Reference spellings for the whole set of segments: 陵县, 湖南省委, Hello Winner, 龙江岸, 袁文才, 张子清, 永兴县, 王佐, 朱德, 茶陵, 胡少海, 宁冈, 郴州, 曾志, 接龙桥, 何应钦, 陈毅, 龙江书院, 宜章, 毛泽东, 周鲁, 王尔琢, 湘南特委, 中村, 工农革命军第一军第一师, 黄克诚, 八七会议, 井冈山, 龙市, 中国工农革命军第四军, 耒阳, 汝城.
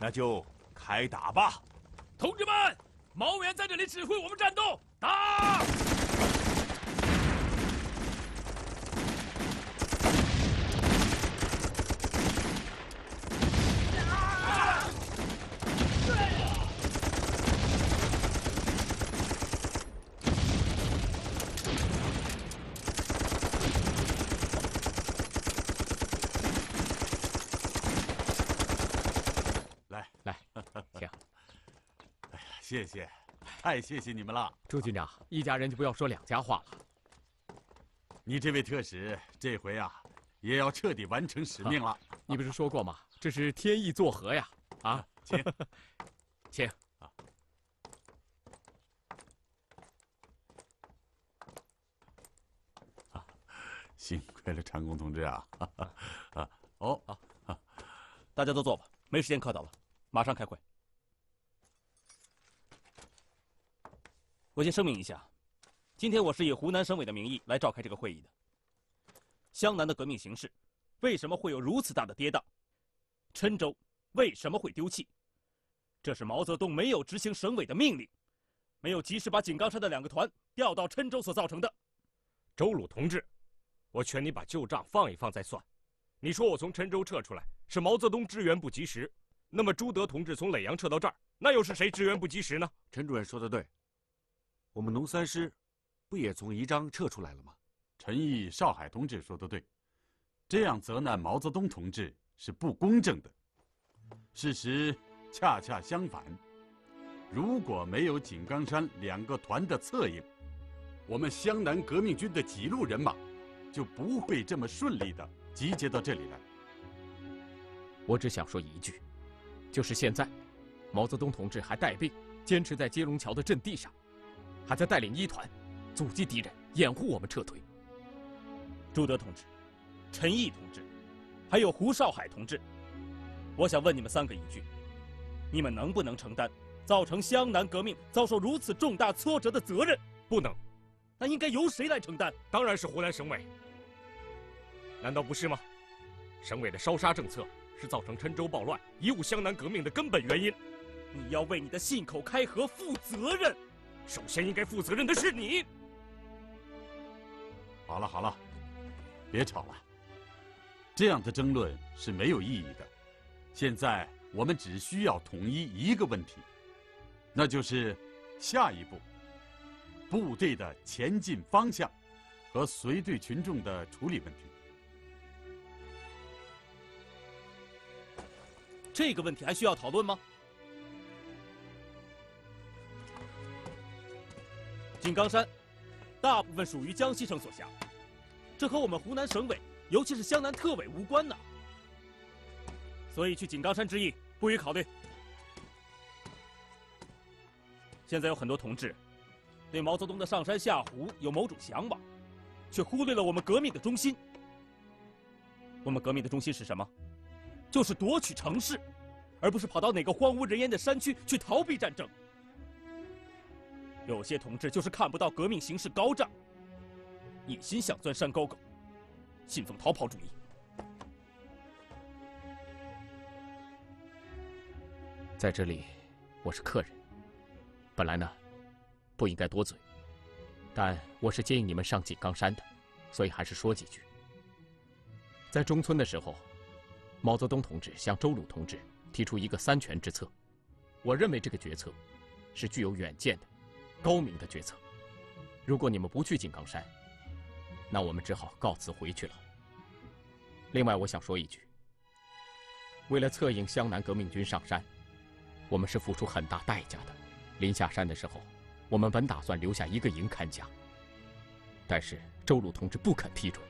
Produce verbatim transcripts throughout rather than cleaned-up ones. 那就开打吧！同志们，毛远在这里指挥我们战斗，打！ 谢谢，太谢谢你们了，朱军长，一家人就不要说两家话了。你这位特使，这回啊，也要彻底完成使命了。你不是说过吗？这是天意作合呀！啊，请，请。啊、辛苦了，长工同志啊！啊，哦啊，大家都坐吧，没时间客套了，马上开会。 我先声明一下，今天我是以湖南省委的名义来召开这个会议的。湘南的革命形势为什么会有如此大的跌宕？郴州为什么会丢弃？这是毛泽东没有执行省委的命令，没有及时把井冈山的两个团调到郴州所造成的。周鲁同志，我劝你把旧账放一放再算。你说我从郴州撤出来是毛泽东支援不及时，那么朱德同志从耒阳撤到这儿，那又是谁支援不及时呢？陈主任说的对。 我们农三师不也从宜章撤出来了吗？陈毅、邵海同志说的对，这样责难毛泽东同志是不公正的。事实恰恰相反，如果没有井冈山两个团的策应，我们湘南革命军的几路人马就不会这么顺利的集结到这里来。我只想说一句，就是现在，毛泽东同志还带病，坚持在接龙桥的阵地上。 还在带领一团，阻击敌人，掩护我们撤退。朱德同志、陈毅同志，还有胡少海同志，我想问你们三个一句：你们能不能承担造成湘南革命遭受如此重大挫折的责任？不能。那应该由谁来承担？当然是湖南省委。难道不是吗？省委的烧杀政策是造成郴州暴乱、贻误湘南革命的根本原因。你要为你的信口开河负责任。 首先应该负责任的是你。好了好了，别吵了，这样的争论是没有意义的。现在我们只需要统一一个问题，那就是下一步部队的前进方向和随队群众的处理问题。这个问题还需要讨论吗？ 井冈山，大部分属于江西省所辖，这和我们湖南省委，尤其是湘南特委无关呢。所以去井冈山之役不予考虑。现在有很多同志，对毛泽东的上山下湖有某种想法，却忽略了我们革命的中心。我们革命的中心是什么？就是夺取城市，而不是跑到哪个荒无人烟的山区去逃避战争。 有些同志就是看不到革命形势高涨，一心想钻山沟沟，信奉逃跑主义。在这里，我是客人，本来呢，不应该多嘴，但我是接应你们上井冈山的，所以还是说几句。在中村的时候，毛泽东同志向周鲁同志提出一个三全之策，我认为这个决策是具有远见的。 高明的决策。如果你们不去井冈山，那我们只好告辞回去了。另外，我想说一句：为了策应湘南革命军上山，我们是付出很大代价的。临下山的时候，我们本打算留下一个营看家，但是周鲁同志不肯批准，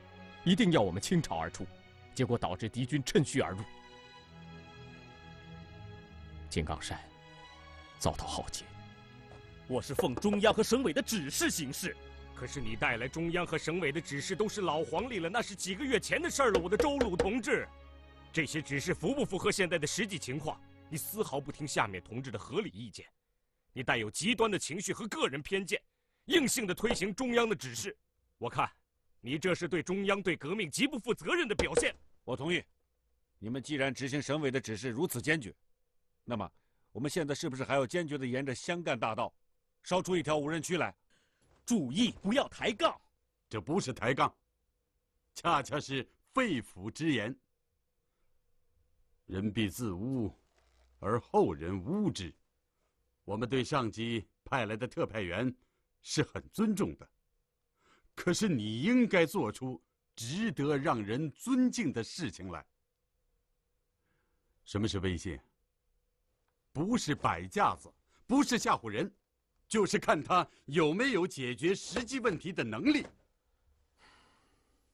一定要我们倾巢而出，结果导致敌军趁虚而入，井冈山遭到浩劫。 我是奉中央和省委的指示行事，可是你带来中央和省委的指示都是老黄历了，那是几个月前的事儿了，我的周鲁同志。这些指示符不符合现在的实际情况？你丝毫不听下面同志的合理意见，你带有极端的情绪和个人偏见，硬性的推行中央的指示。我看，你这是对中央对革命极不负责任的表现。我同意，你们既然执行省委的指示如此坚决，那么，我们现在是不是还要坚决地沿着湘赣大道，烧出一条无人区来？注意，不要抬杠！这不是抬杠，恰恰是肺腑之言。人必自污，而后人污之。我们对上级派来的特派员是很尊重的，可是你应该做出值得让人尊敬的事情来。什么是威信？ 不是摆架子，不是吓唬人，就是看他有没有解决实际问题的能力。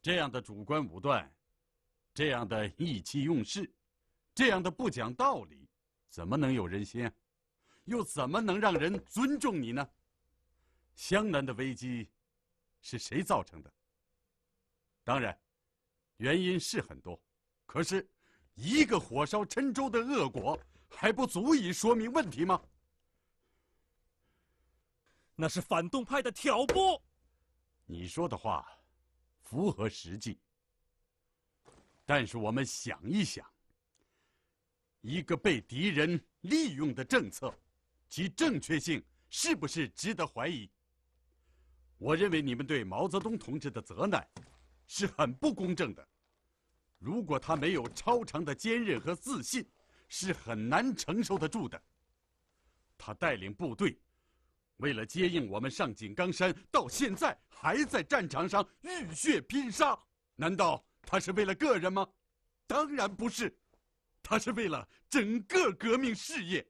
这样的主观武断，这样的意气用事，这样的不讲道理，怎么能有人心啊？又怎么能让人尊重你呢？湘南的危机是谁造成的？当然，原因是很多，可是一个火烧郴州的恶果， 还不足以说明问题吗？那是反动派的挑拨。你说的话符合实际，但是我们想一想，一个被敌人利用的政策，其正确性是不是值得怀疑？我认为你们对毛泽东同志的责难是很不公正的。如果他没有超常的坚韧和自信， 是很难承受得住的。他带领部队，为了接应我们上井冈山，到现在还在战场上浴血拼杀。难道他是为了个人吗？当然不是，他是为了整个革命事业。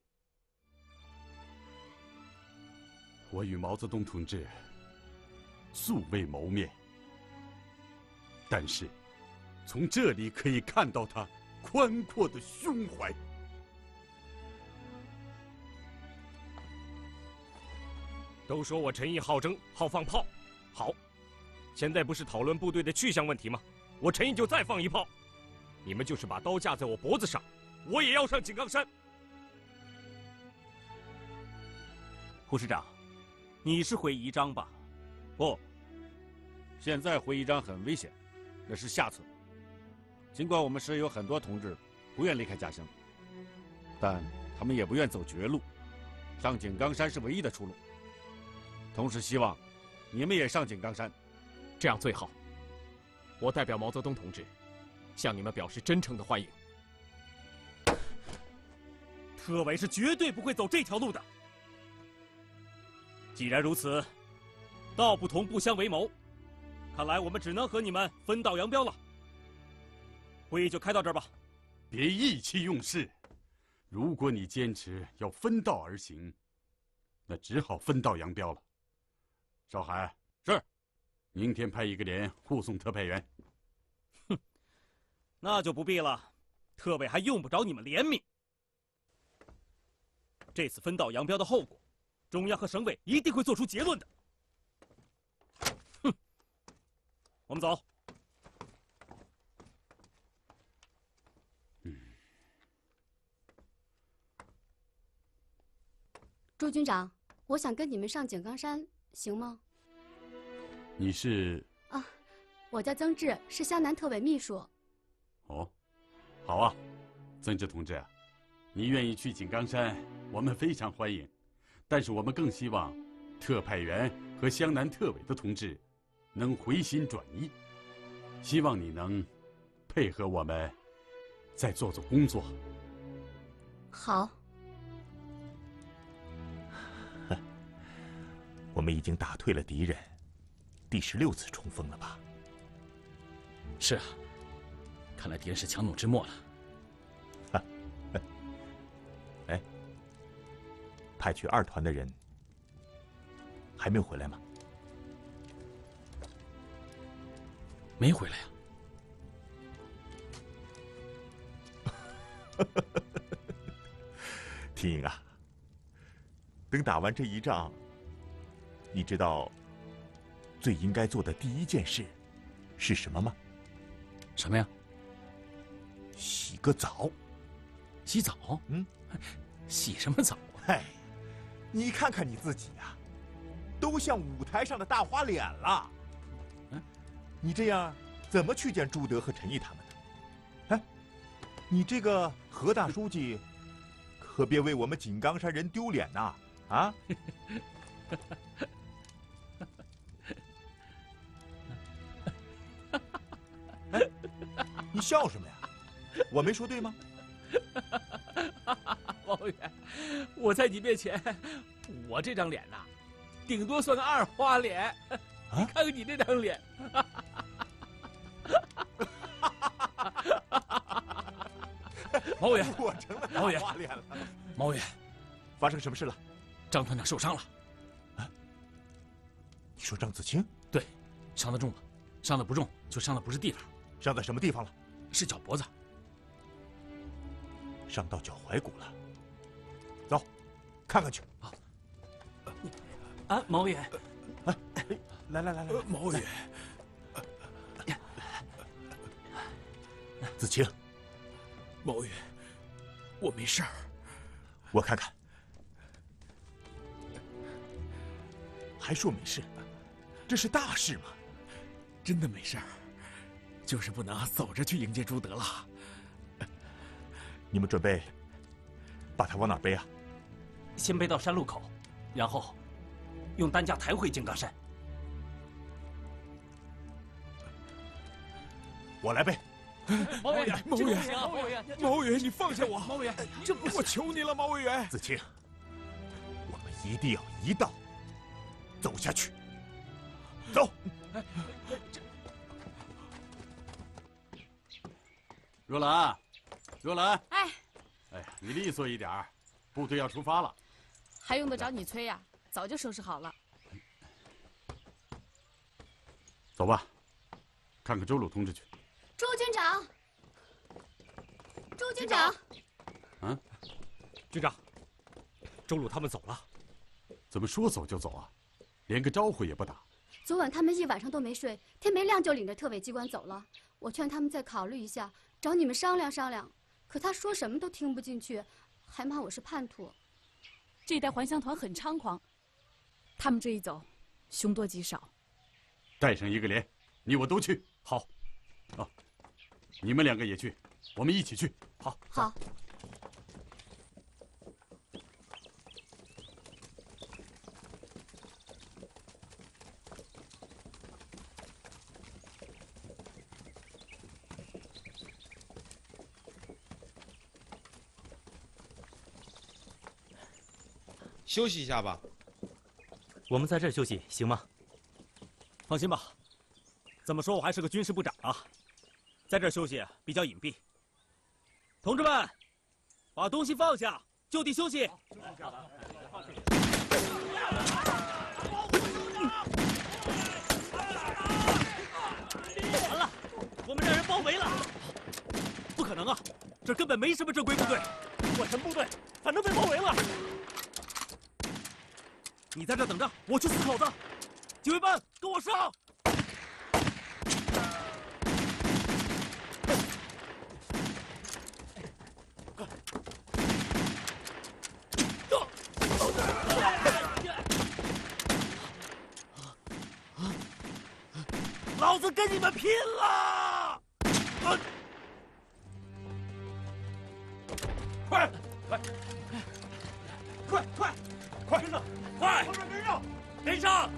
我与毛泽东同志素未谋面，但是从这里可以看到他 宽阔的胸怀。都说我陈毅好争，好放炮，好，现在不是讨论部队的去向问题吗？我陈毅就再放一炮，你们就是把刀架在我脖子上，我也要上井冈山。胡师长，你是回宜章吧？不，现在回宜章很危险，那是下策。 尽管我们师有很多同志不愿离开家乡，但他们也不愿走绝路，上井冈山是唯一的出路。同时希望你们也上井冈山，这样最好。我代表毛泽东同志，向你们表示真诚的欢迎。特委是绝对不会走这条路的。既然如此，道不同不相为谋，看来我们只能和你们分道扬镳了。 会议就开到这儿吧，别意气用事。如果你坚持要分道而行，那只好分道扬镳了。少涵，是，明天派一个连护送特派员。哼，那就不必了，特委还用不着你们怜悯。这次分道扬镳的后果，中央和省委一定会做出结论的。哼，我们走。 朱军长，我想跟你们上井冈山，行吗？你是？啊，我叫曾志，是湘南特委秘书。哦，好啊，曾志同志，你愿意去井冈山，我们非常欢迎。但是我们更希望，特派员和湘南特委的同志能回心转意，希望你能配合我们再做做工作。好。 我们已经打退了敌人，第十六次冲锋了吧？是啊，看来敌人是强弩之末了。哈，哎，派去二团的人还没有回来吗？没回来呀。天颖啊，等打完这一仗， 你知道最应该做的第一件事是什么吗？什么呀？洗个澡。洗澡？嗯，洗什么澡啊？哎，你看看你自己啊，都像舞台上的大花脸了。嗯，你这样怎么去见朱德和陈毅他们呢？哎，你这个何大书记，可别为我们井冈山人丢脸呐！啊！哎，你笑什么呀？我没说对吗？王远，我在你面前，我这张脸呐，顶多算个二花脸。啊、你看看你这张脸。毛委员，我成了毛花脸了。毛委员，发生什么事了？张团长受伤了。啊？你说张子清？对，伤得重吗？伤得不重，就伤的不是地方。伤在什么地方了？是脚脖子。伤到脚踝骨了。走，看看去。啊。啊，毛委员。哎，来来来来，毛委员。子清。 毛宇，我没事儿，我看看，还说没事，这是大事吗？真的没事儿，就是不能走着去迎接朱德了。你们准备把他往哪背啊？先背到山路口，然后用担架抬回井冈山。我来背。 毛委员，毛委员，毛委员，毛委员，你放下我！毛委员，这不是……我求你了，毛委员！子清，我们一定要一道走下去。走。若兰，若兰，哎，哎呀，你利索一点，部队要出发了，还用得着你催呀？早就收拾好了。走吧，看看周鲁同志去。 朱军长，朱军长，啊，军长，周鲁他们走了，怎么说走就走啊？连个招呼也不打。昨晚他们一晚上都没睡，天没亮就领着特委机关走了。我劝他们再考虑一下，找你们商量商量。可他说什么都听不进去，还骂我是叛徒。这一代还乡团很猖狂，他们这一走，凶多吉少。带上一个连，你我都去。好，啊。 你们两个也去，我们一起去。好，好。休息一下吧。我们在这儿休息行吗？放心吧，怎么说我还是个军事部长啊。 在这儿休息比较隐蔽。同志们，把东西放下，就地休息。完了，我们让人包围了！不可能啊，这根本没什么正规部队，我什么部队，反正被包围了。你在这等着，我去撕口子。警卫班，跟我上！ 老子跟你们拼了！快快快快快跟上！快！跟上！跟上！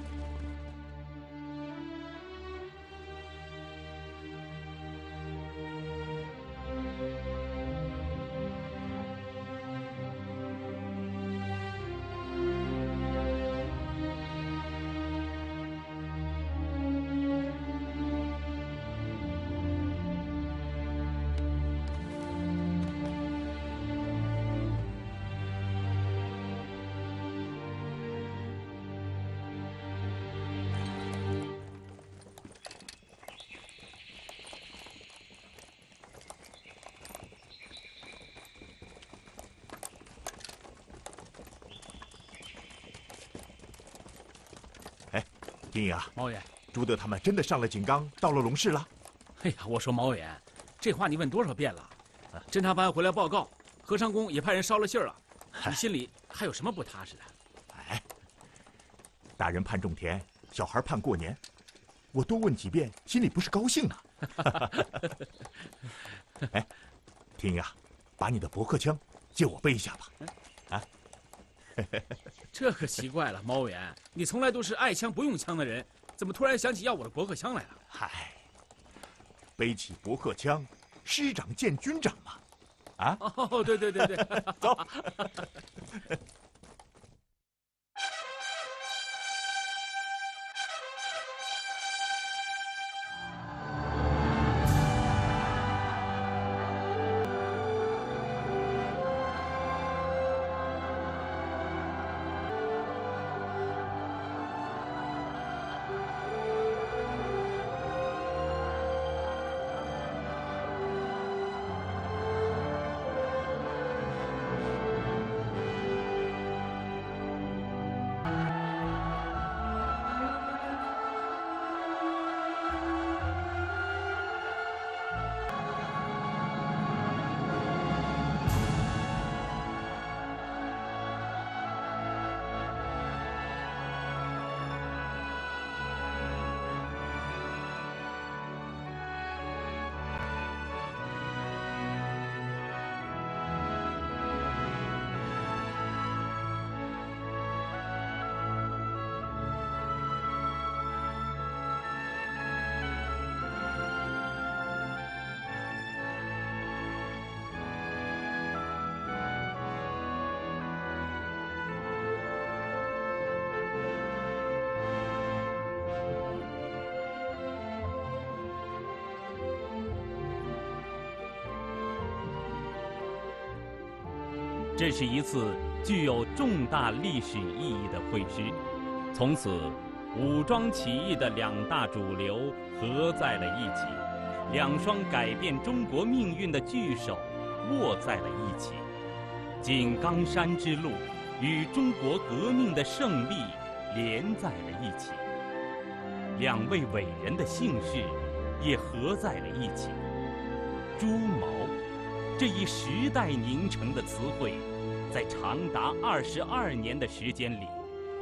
丁爷，毛委员，朱德他们真的上了井冈，到了龙市了。哎呀，我说毛委员，这话你问多少遍了？啊、侦察班回来报告，和尚宫也派人捎了信了。你心里还有什么不踏实的？哎，大人盼种田，小孩盼过年，我多问几遍，心里不是高兴呢。哎，丁爷，把你的驳壳枪借我背一下吧。啊，这可奇怪了，猫眼，你从来都是爱枪不用枪的人，怎么突然想起要我的驳壳枪来了？嗨，背起驳壳枪，师长见军长嘛。啊，哦，对对对对，走。这是一次具有重大历史意义的会师，从此，武装起义的两大主流合在了一起，两双改变中国命运的巨手握在了一起，井冈山之路与中国革命的胜利连在了一起，两位伟人的姓氏也合在了一起，朱毛。 这一时代凝成的词汇，在长达二十二年的时间里，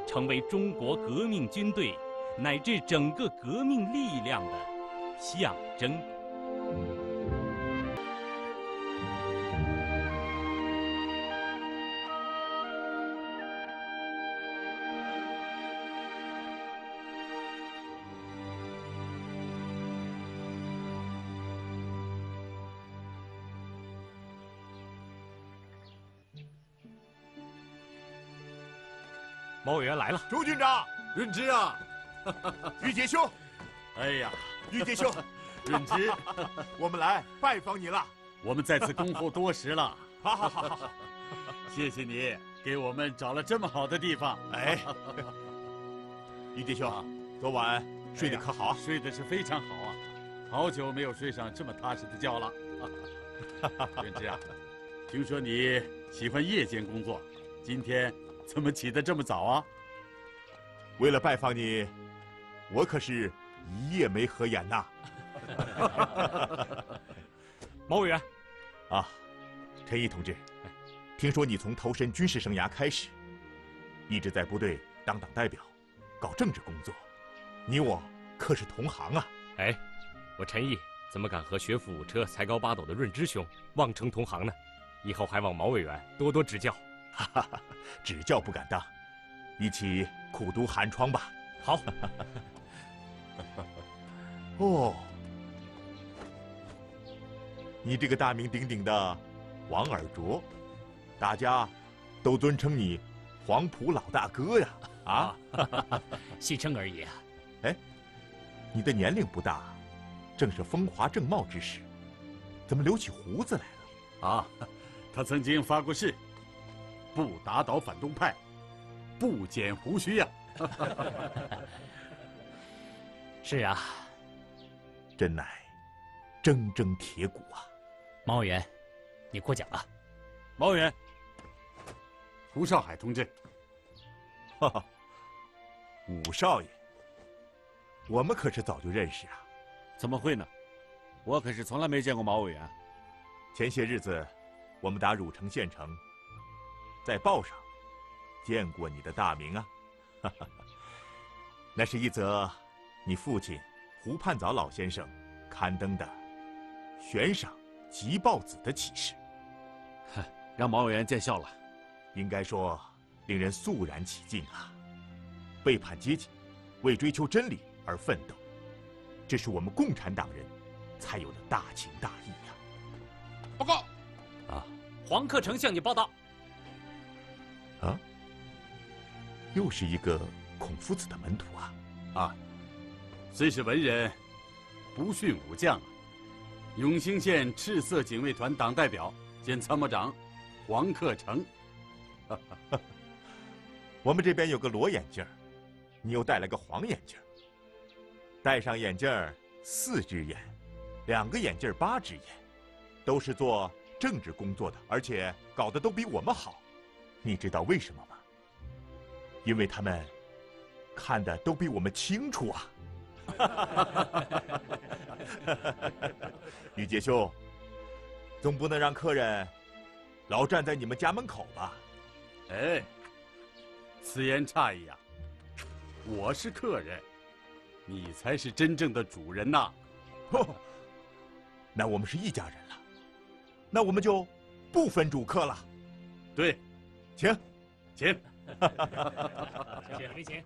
成为中国革命军队乃至整个革命力量的象征。毛委员来了，朱军长，润之啊，玉杰兄，哎呀，玉杰兄，润之，我们来拜访你了。我们在此恭候多时了。好好好好，谢谢你给我们找了这么好的地方。哎，玉杰兄，昨晚睡得可好啊？睡得是非常好啊，好久没有睡上这么踏实的觉了。润之啊，听说你喜欢夜间工作，今天。 怎么起得这么早啊？为了拜访你，我可是一夜没合眼呐。毛委员，啊，陈毅同志，听说你从投身军事生涯开始，一直在部队当党代表，搞政治工作，你我可是同行啊。哎，我陈毅怎么敢和学富五车、才高八斗的润之兄妄称同行呢？以后还望毛委员多多指教。 哈哈哈，指教不敢当，一起苦读寒窗吧。好。哦，你这个大名鼎鼎的王尔琢，大家都尊称你黄埔老大哥呀！啊，戏称而已啊。哎，你的年龄不大，正是风华正茂之时，怎么留起胡子来了？啊，他曾经发过誓。 不打倒反动派，不剪胡须呀！是啊，真乃铮铮铁骨啊！毛委员，你过奖了。毛委员，胡少海同志，哈哈，武少爷，我们可是早就认识啊！怎么会呢？我可是从来没见过毛委员。前些日子，我们打汝城县城。 在报上见过你的大名啊，哈哈，那是一则你父亲胡盼藻老先生刊登的悬赏急报子的启事。让毛委员见笑了。应该说，令人肃然起敬啊！背叛阶级，为追求真理而奋斗，这是我们共产党人才有的大情大义呀、啊！报告。啊，黄克诚向你报道。啊，又是一个孔夫子的门徒啊！啊，虽是文人，不逊武将啊。 永兴县赤色警卫团党代表兼参谋长黄克诚，我们这边有个裸眼镜，你又戴了个黄眼镜。戴上眼镜四只眼，两个眼镜八只眼，都是做政治工作的，而且搞得都比我们好。你知道为什么吗？因为他们看的都比我们清楚啊。 于杰兄，总不能让客人老站在你们家门口吧？哎，此言差矣啊！我是客人，你才是真正的主人呐！哦，那我们是一家人了，那我们就不分主客了。对，请，请，请，请，请。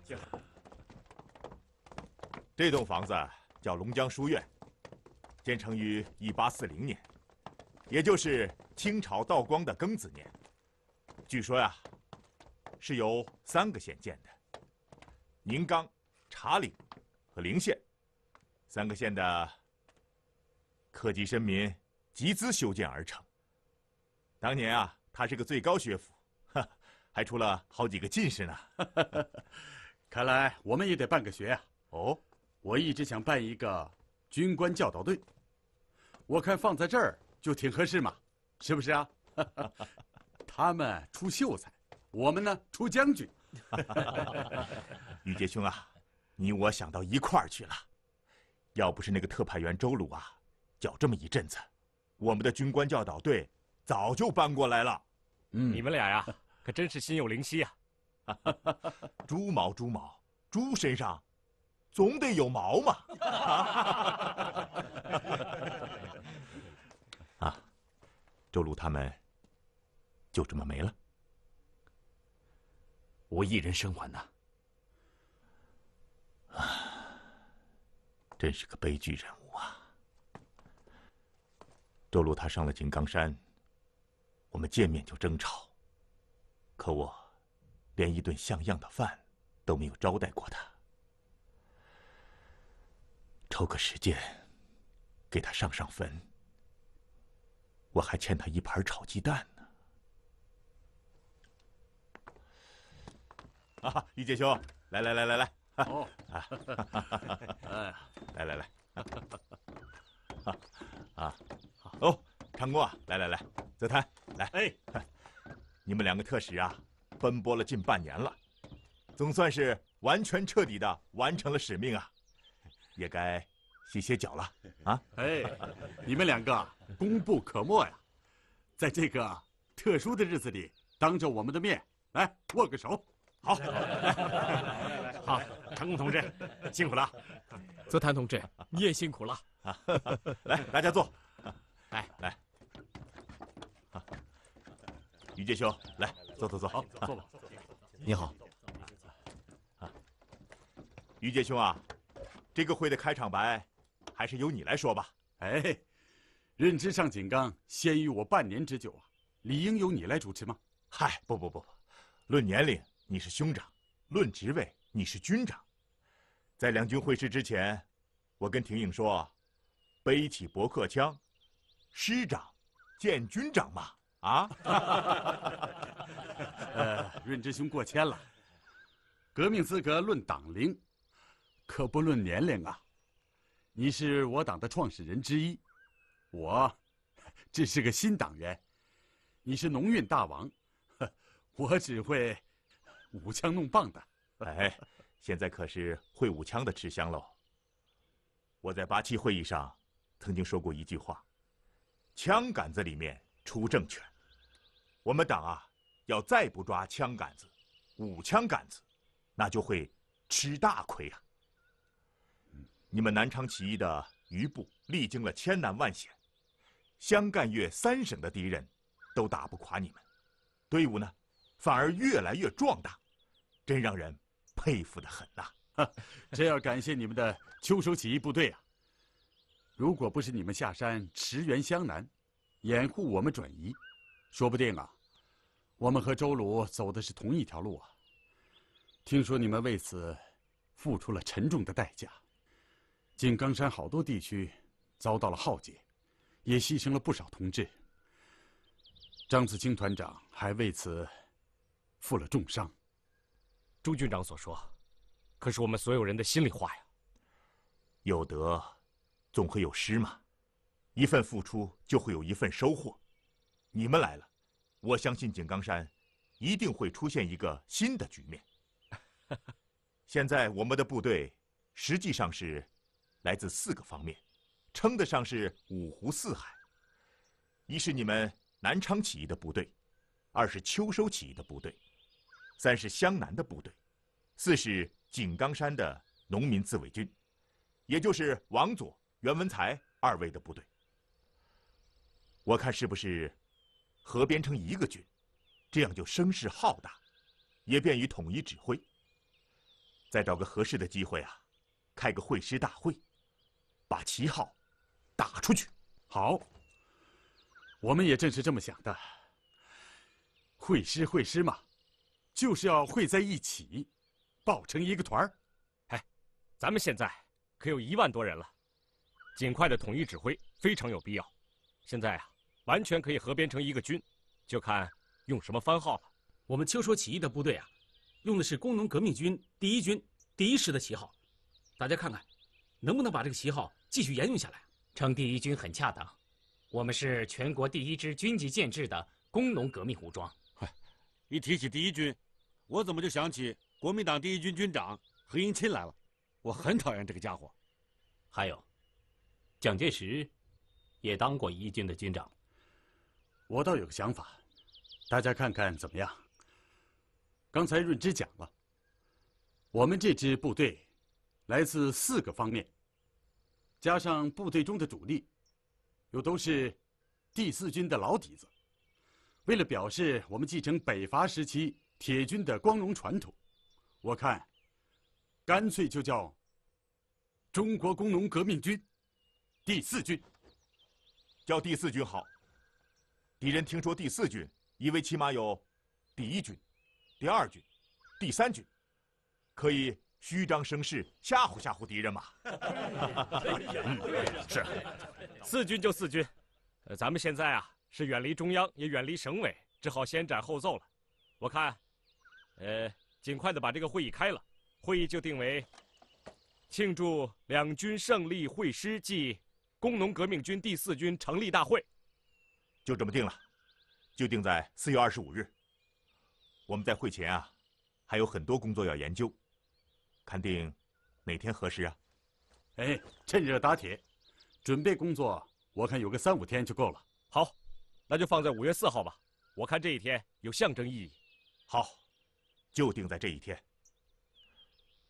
这栋房子叫龙江书院，建成于一八四零年，也就是清朝道光的庚子年。据说呀，是由三个县建的：宁冈、茶陵和陵县。三个县的客籍绅民集资修建而成。当年啊，它是个最高学府，哈，还出了好几个进士呢。看来我们也得办个学啊。哦。 我一直想办一个军官教导队，我看放在这儿就挺合适嘛，是不是啊？他们出秀才，我们呢出将军。于杰兄啊，你我想到一块儿去了。要不是那个特派员周鲁啊，搅这么一阵子，我们的军官教导队早就搬过来了。嗯，你们俩呀，可真是心有灵犀啊！猪毛猪毛，猪身上。 总得有毛嘛！啊，周鲁他们就这么没了，我一人生还呐！啊，真是个悲剧人物啊！周鲁他上了井冈山，我们见面就争吵，可我连一顿像样的饭都没有招待过他。 抽个时间，给他上上坟。我还欠他一盘炒鸡蛋呢。啊，于杰兄，来来来来来，哦，哎，来来来，啊啊，哦，长工啊，来来来，泽滩，来，哎，你们两个特使啊，奔波了近半年了，总算是完全彻底的完成了使命啊。 也该歇歇脚了啊！哎，你们两个功不可没呀，在这个特殊的日子里，当着我们的面来握个手，好，好，长工同志辛苦了，泽谭同志你也辛苦了，来，大家坐，来来，好，于杰兄，来，坐坐坐，好，坐吧，你好，啊，于杰兄啊。 这个会的开场白，还是由你来说吧。哎，任职上井冈先于我半年之久啊，理应由你来主持吗？嗨，不不不不，论年龄你是兄长，论职位你是军长。在两军会师之前，我跟廷颖说，背起驳壳枪，师长见军长嘛。啊，呃，润之兄过谦了，革命资格论党龄。 可不论年龄啊，你是我党的创始人之一，我只是个新党员，你是农运大王，我只会舞枪弄棒的。哎，现在可是会舞枪的吃香喽。我在八七会议上曾经说过一句话：“枪杆子里面出政权。”我们党啊，要再不抓枪杆子、舞枪杆子，那就会吃大亏啊。 你们南昌起义的余部历经了千难万险，湘赣粤三省的敌人都打不垮你们，队伍呢，反而越来越壮大，真让人佩服得很呐、啊！这要感谢你们的秋收起义部队啊！如果不是你们下山驰援湘南，掩护我们转移，说不定啊，我们和周鲁走的是同一条路啊！听说你们为此付出了沉重的代价，井冈山好多地区遭到了浩劫，也牺牲了不少同志。 张子清团长还为此负了重伤。朱军长所说，可是我们所有人的心里话呀。有得，总会有失嘛。一份付出就会有一份收获。你们来了，我相信井冈山一定会出现一个新的局面。现在我们的部队实际上是来自四个方面，称得上是五湖四海。一是你们 南昌起义的部队，二是秋收起义的部队，三是湘南的部队，四是井冈山的农民自卫军，也就是王佐、袁文才二位的部队。我看是不是合编成一个军，这样就声势浩大，也便于统一指挥。再找个合适的机会啊，开个会师大会，把旗号打出去。好。 我们也正是这么想的，会师会师嘛，就是要会在一起，抱成一个团儿。哎，咱们现在可有一万多人了，尽快的统一指挥非常有必要。现在啊，完全可以合编成一个军，就看用什么番号了。我们秋收起义的部队啊，用的是工农革命军第一军第一师的旗号，大家看看，能不能把这个旗号继续沿用下来？称第一军很恰当。 我们是全国第一支军级建制的工农革命武装。一提起第一军，我怎么就想起国民党第一军军长何应钦来了？我很讨厌这个家伙。还有，蒋介石也当过一军的军长。我倒有个想法，大家看看怎么样？刚才润之讲了，我们这支部队来自四个方面，加上部队中的主力。 又都是第四军的老底子，为了表示我们继承北伐时期铁军的光荣传统，我看干脆就叫中国工农革命军第四军。叫第四军好。敌人听说第四军，以为起码有第一军、第二军、第三军，可以虚张声势，吓唬吓唬敌人嘛。是。 四军就四军，呃，咱们现在啊是远离中央，也远离省委，只好先斩后奏了。我看，呃，尽快的把这个会议开了。会议就定为庆祝两军胜利会师暨工农革命军第四军成立大会，就这么定了，就定在四月二十五日。我们在会前啊，还有很多工作要研究，看定哪天合适啊？哎，趁热打铁。 准备工作，我看有个三五天就够了。好，那就放在五月四号吧。我看这一天有象征意义。好，就定在这一天。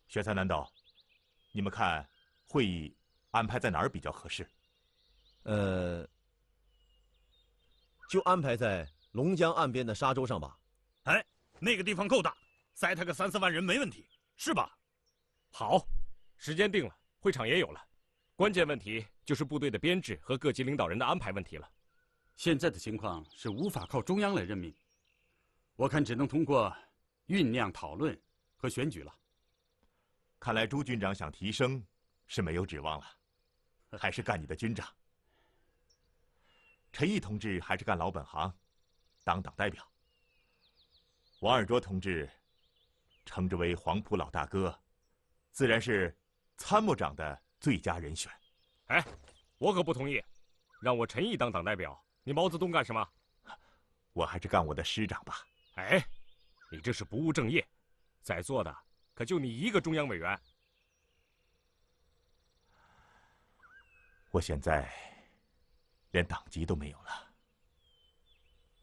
玄参南道，你们看会议安排在哪儿比较合适？呃，就安排在龙江岸边的沙洲上吧。哎，那个地方够大，塞他个三四万人没问题，是吧？好，时间定了，会场也有了。 关键问题就是部队的编制和各级领导人的安排问题了。现在的情况是无法靠中央来任命，我看只能通过酝酿、讨论和选举了。看来朱军长想提升是没有指望了，还是干你的军长。陈毅同志还是干老本行，当党代表。王尔琢同志称之为黄埔老大哥，自然是参谋长的 最佳人选，哎，我可不同意，让我陈毅当党代表，你毛泽东干什么？我还是干我的师长吧。哎，你这是不务正业，在座的可就你一个中央委员。我现在连党籍都没有了。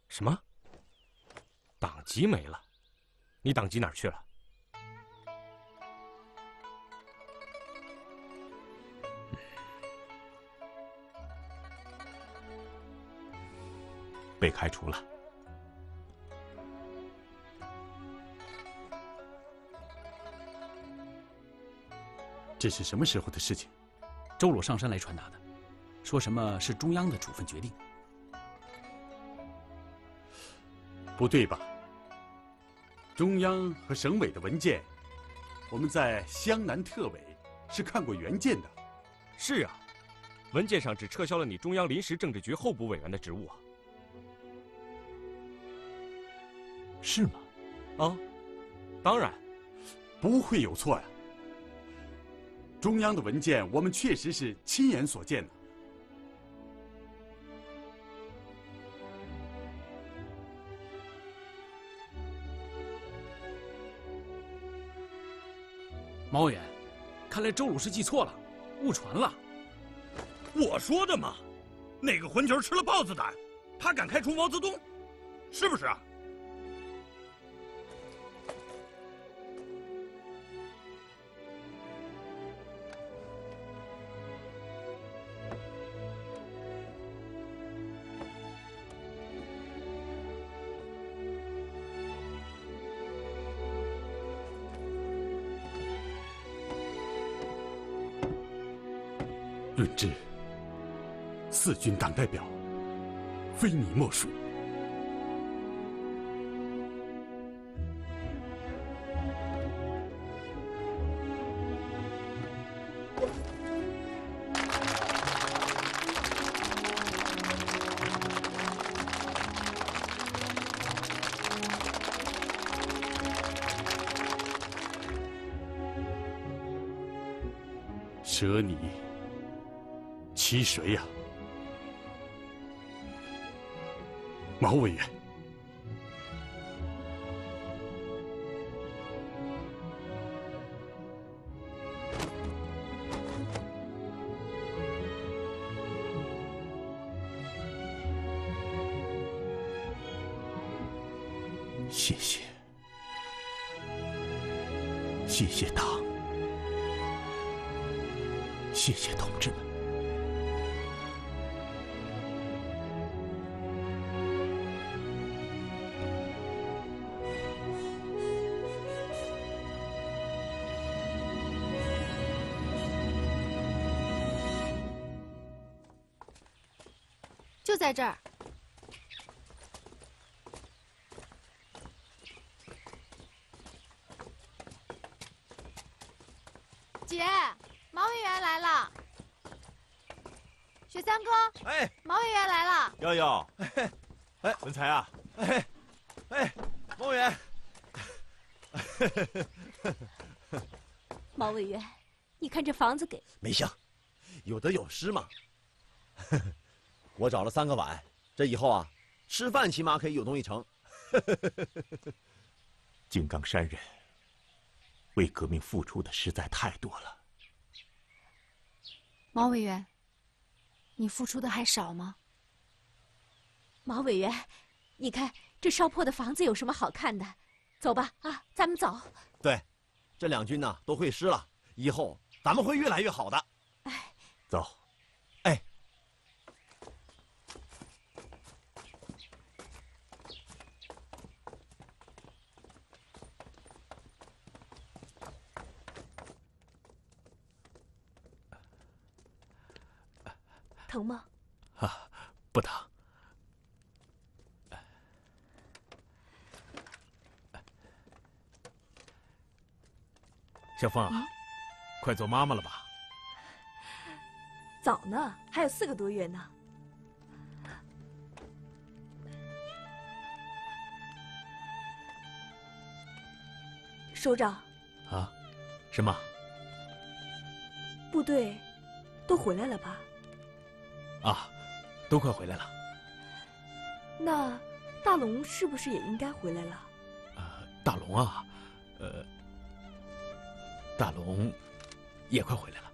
什么？党籍没了？你党籍哪儿去了？被开除了。这是什么时候的事情？周鲁上山来传达的，说什么是中央的处分决定。不对吧？中央和省委的文件，我们在湘南特委是看过原件的。是啊，文件上只撤销了你中央临时政治局候补委员的职务啊。是吗？啊，当然，不会有错呀、啊。 中央的文件，我们确实是亲眼所见的。毛委员，看来周鲁是记错了，误传了。我说的嘛，哪个混球吃了豹子胆，他敢开除毛泽东，是不是啊？ 润之，四军党代表，非你莫属。舍你。 其谁呀、啊，毛委员？谢谢，谢谢党，谢谢同志们。 在这儿，姐，毛委员来了。雪三哥，哎，毛委员来了。瑶瑶，哎，哎，文才啊，哎，哎，毛委员，毛委员，你看这房子给没行，有得有失嘛。我找了三个碗，这以后啊，吃饭起码可以有东西盛。井冈山人为革命付出的实在太多了。毛委员，你付出的还少吗？毛委员，你看这烧破的房子有什么好看的？走吧，啊，咱们走。对，这两军呢都会师了，以后咱们会越来越好的。哎，走。 疼吗？啊，不疼。小凤啊，嗯、快做妈妈了吧？早呢，还有四个多月呢。首长。啊？什么？部队都回来了吧？ 啊，都快回来了。那大龙是不是也应该回来了？啊、呃，大龙啊，呃，大龙也快回来了。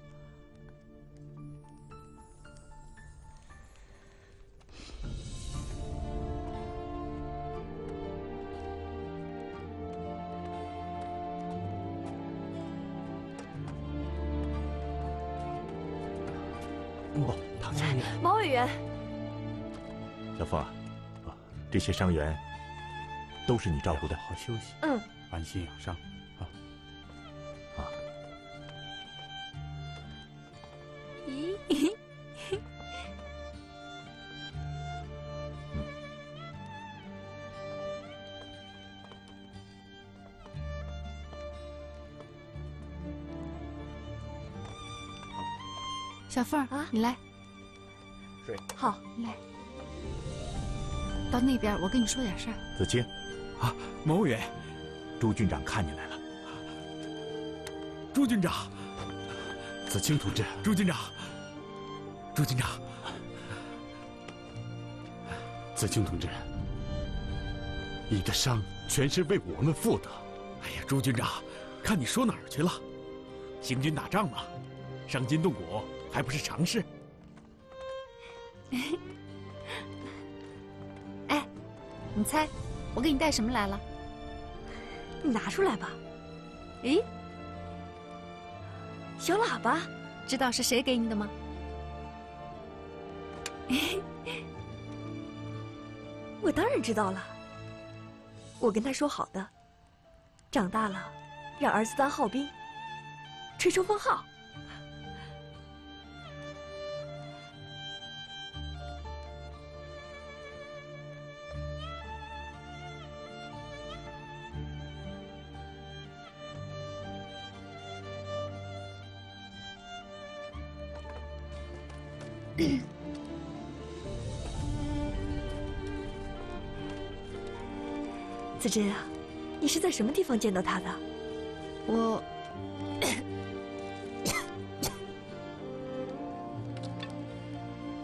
嗯、毛委员。 小凤啊，啊，这些伤员都是你照顾的，好休息，嗯，安心养伤，啊啊！咦，嗯，小凤儿啊，你来，水好，你来。 到那边，我跟你说点事儿。子清，啊，毛远，朱郡长看你来了。朱郡长，子清同志，朱郡长，朱郡长，子清同志，你的伤全是为我们负的。哎呀，朱郡长，看你说哪儿去了？行军打仗嘛，伤筋动骨还不是常事。你猜，我给你带什么来了？你拿出来吧。诶，小喇叭，知道是谁给你的吗？我当然知道了。我跟他说好的，长大了让儿子当号兵，吹冲锋号。子珍啊，你是在什么地方见到他的？我，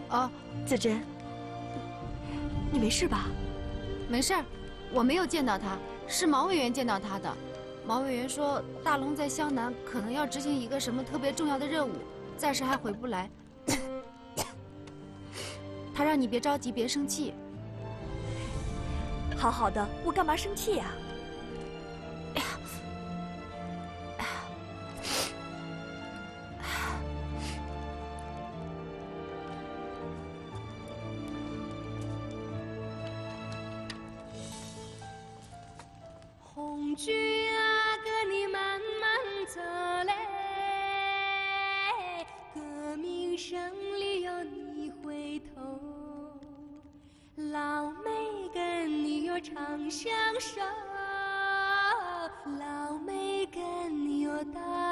哦，子珍，你没事吧？没事儿，我没有见到他，是毛委员见到他的。毛委员说，大龙在湘南可能要执行一个什么特别重要的任务，暂时还回不来。 他让你别着急，别生气。好好的，我干嘛生气呀？红军啊，跟你慢慢走嘞，革命胜利有你回头。 老妹跟你哟长相守，老妹跟你哟大。